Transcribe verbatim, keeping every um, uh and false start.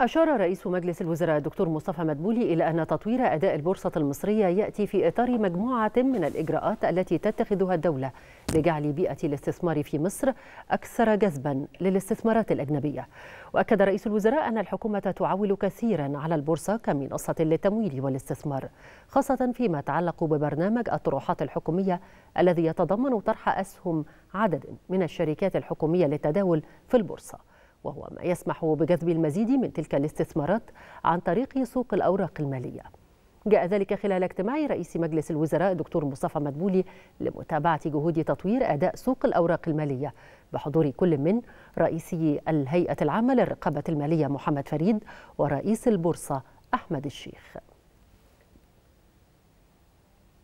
أشار رئيس مجلس الوزراء الدكتور مصطفى مدبولي إلى أن تطوير أداء البورصة المصرية يأتي في إطار مجموعة من الإجراءات التي تتخذها الدولة لجعل بيئة الاستثمار في مصر أكثر جذبا للاستثمارات الأجنبية. وأكد رئيس الوزراء أن الحكومة تعول كثيرا على البورصة كمنصة للتمويل والاستثمار، خاصة فيما يتعلق ببرنامج الطروحات الحكومية الذي يتضمن طرح أسهم عدد من الشركات الحكومية للتداول في البورصة، وهو ما يسمح بجذب المزيد من تلك الاستثمارات عن طريق سوق الأوراق المالية. جاء ذلك خلال اجتماع رئيس مجلس الوزراء الدكتور مصطفى مدبولي لمتابعة جهود تطوير أداء سوق الأوراق المالية بحضور كل من رئيسي الهيئة العامة للرقابة المالية محمد فريد ورئيس البورصة احمد الشيخ.